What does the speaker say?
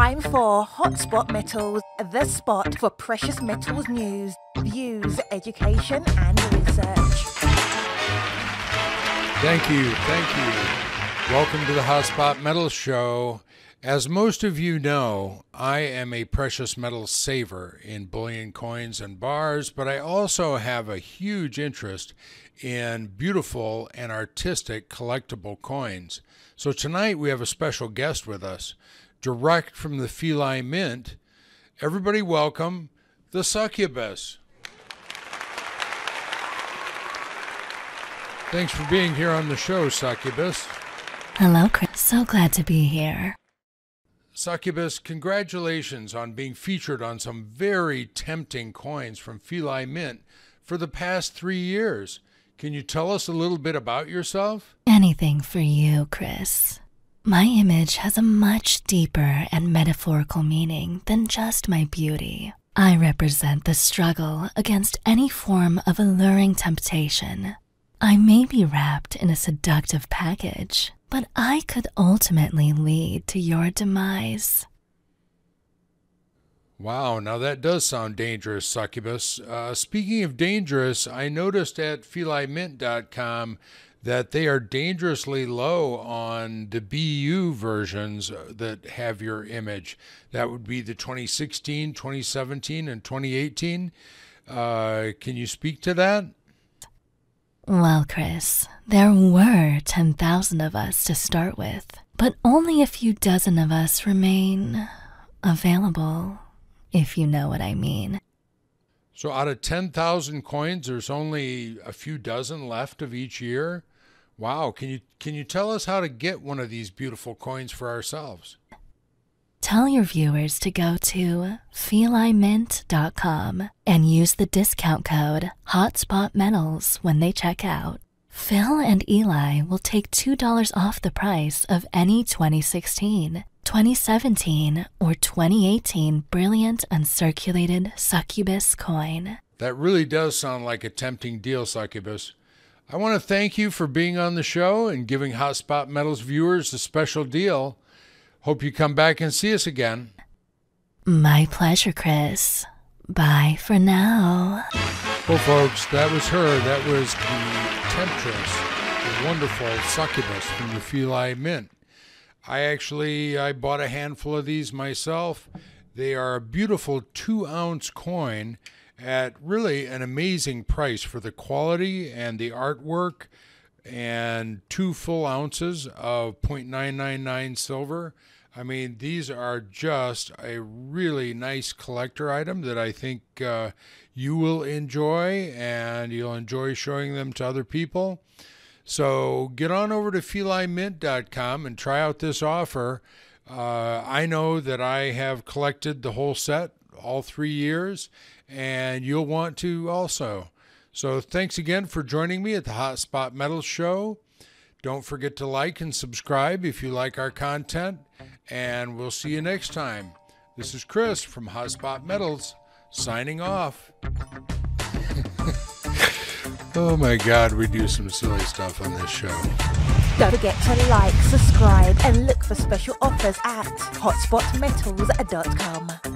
time for Hotspot Metals, the spot for precious metals news, views, education and research. Thank you, Welcome to the Hotspot Metals Show. As most of you know, I am a precious metal saver in bullion coins and bars, but I also have a huge interest in beautiful and artistic collectible coins. So tonight we have a special guest with us, direct from the PheliMint. Everybody welcome the Succubus. Thanks for being here on the show, Succubus. Hello, Chris. So glad to be here. Succubus, congratulations on being featured on some very tempting coins from PheliMint for the past 3 years. Can you tell us a little bit about yourself? Anything for you, Chris. My image has a much deeper and metaphorical meaning than just my beauty. I represent the struggle against any form of alluring temptation. I may be wrapped in a seductive package, but I could ultimately lead to your demise. Wow, now that does sound dangerous, Succubus. Speaking of dangerous, I noticed at PheliMint.com that they are dangerously low on the BU versions that have your image. That would be the 2016, 2017, and 2018. Can you speak to that? Well, Chris, there were 10,000 of us to start with, but only a few dozen of us remain available, if you know what I mean. So out of 10,000 coins, there's only a few dozen left of each year? Wow, can you tell us how to get one of these beautiful coins for ourselves? Tell your viewers to go to PheliMint.com and use the discount code HotspotMetals when they check out. Phil and Eli will take $2 off the price of any 2016, 2017, or 2018 brilliant uncirculated Succubus coin. That really does sound like a tempting deal, Succubus. I want to thank you for being on the show and giving Hotspot Metals viewers a special deal. Hope you come back and see us again. My pleasure, Chris. Bye for now. Well, folks, that was her. That was the temptress, the wonderful Succubus from the PheliMint. I bought a handful of these myself. They are a beautiful 2-ounce coin at really an amazing price for the quality and the artwork, and 2 full ounces of 0.999 silver. I mean, these are just a really nice collector item that I think you will enjoy, and you'll enjoy showing them to other people. So get on over to PheliMint.com and try out this offer. I know that I have collected the whole set, all 3 years, and you'll want to also. So thanks again for joining me at the Hotspot Metals Show. Don't forget to like and subscribe if you like our content, and we'll see you next time. This is Chris from Hotspot Metals, signing off. Oh my God, we do some silly stuff on this show. Don't forget to like, subscribe, and look for special offers at hotspotmetals.com.